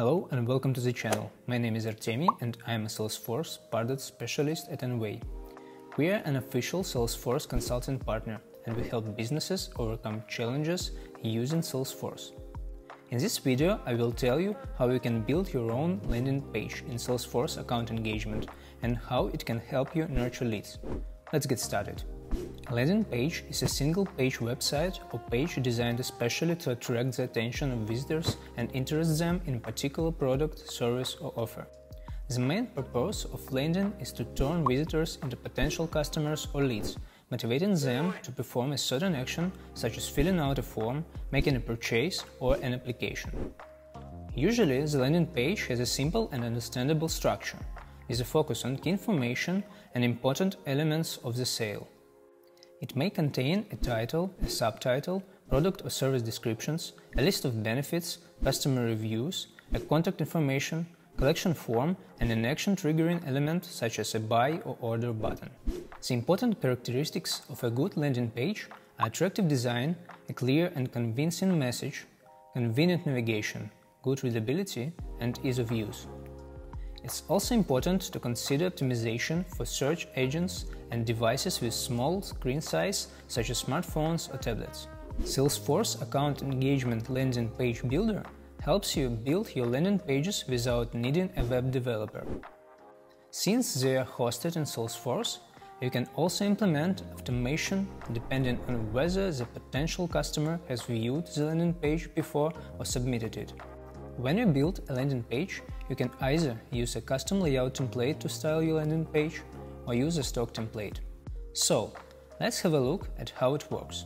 Hello and welcome to the channel. My name is Artemy and I am a Salesforce product specialist at Enway. We are an official Salesforce consulting partner and we help businesses overcome challenges using Salesforce. In this video, I will tell you how you can build your own landing page in Salesforce Account Engagement and how it can help you nurture leads. Let's get started. A landing page is a single-page website or page designed especially to attract the attention of visitors and interest them in a particular product, service or offer. The main purpose of landing is to turn visitors into potential customers or leads, motivating them to perform a certain action, such as filling out a form, making a purchase or an application. Usually, the landing page has a simple and understandable structure, with a focus on key information and important elements of the sale. It may contain a title, a subtitle, product or service descriptions, a list of benefits, customer reviews, a contact information, collection form and an action triggering element such as a buy or order button. The important characteristics of a good landing page are attractive design, a clear and convincing message, convenient navigation, good readability and ease of use. It's also important to consider optimization for search engines and devices with small screen size, such as smartphones or tablets. Salesforce Account Engagement Landing Page Builder helps you build your landing pages without needing a web developer. Since they are hosted in Salesforce, you can also implement automation depending on whether the potential customer has viewed the landing page before or submitted it. When you build a landing page, you can either use a custom layout template to style your landing page or use a stock template. So, let's have a look at how it works.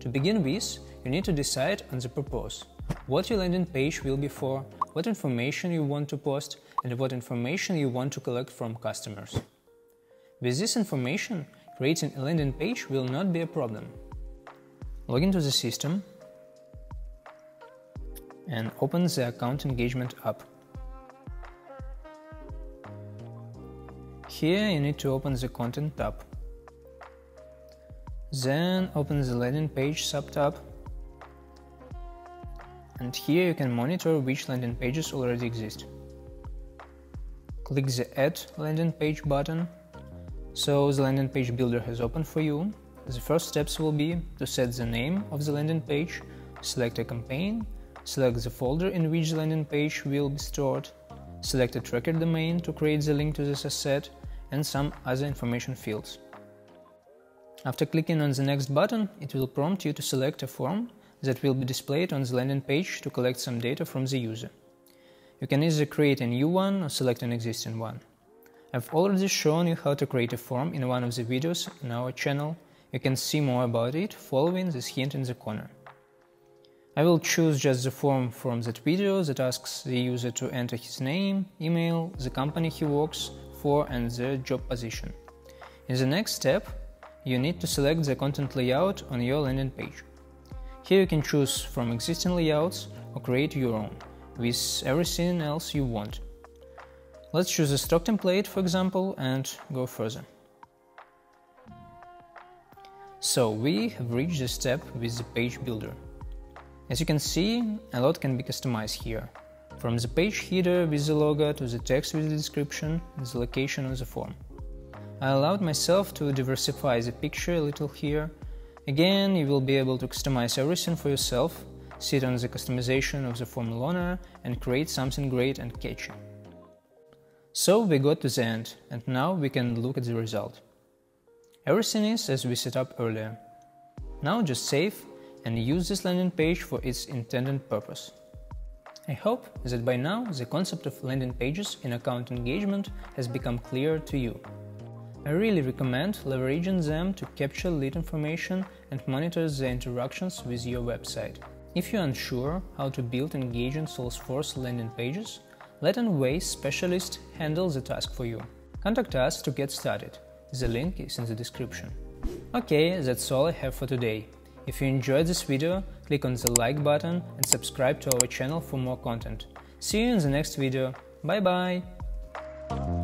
To begin with, you need to decide on the purpose, what your landing page will be for, what information you want to post and what information you want to collect from customers. With this information, creating a landing page will not be a problem. Log into the system and open the Account Engagement app. Here you need to open the Content tab. Then open the Landing Page sub-tab. And here you can monitor which landing pages already exist. Click the Add Landing Page button. So the Landing Page Builder has opened for you. The first steps will be to set the name of the landing page, select a campaign, select the folder in which the landing page will be stored, select a tracker domain to create the link to this asset and some other information fields. After clicking on the next button, it will prompt you to select a form that will be displayed on the landing page to collect some data from the user. You can either create a new one or select an existing one. I've already shown you how to create a form in one of the videos on our channel. You can see more about it following this hint in the corner. I will choose just the form from that video that asks the user to enter his name, email, the company he works for and their job position. In the next step, you need to select the content layout on your landing page. Here you can choose from existing layouts or create your own, with everything else you want. Let's choose a stock template, for example, and go further. So we have reached the step with the page builder. As you can see, a lot can be customized here, from the page header with the logo to the text with the description and the location of the form. I allowed myself to diversify the picture a little here. Again, you will be able to customize everything for yourself, sit on the customization of the form alone and create something great and catchy. So we got to the end, and now we can look at the result. Everything is as we set up earlier. Now just save and use this landing page for its intended purpose. I hope that by now the concept of landing pages in account engagement has become clearer to you. I really recommend leveraging them to capture lead information and monitor their interactions with your website. If you're unsure how to build engaging Salesforce landing pages, let Enway specialist handle the task for you. Contact us to get started. The link is in the description. Okay, that's all I have for today. If you enjoyed this video, click on the like button and subscribe to our channel for more content. See you in the next video. Bye-bye!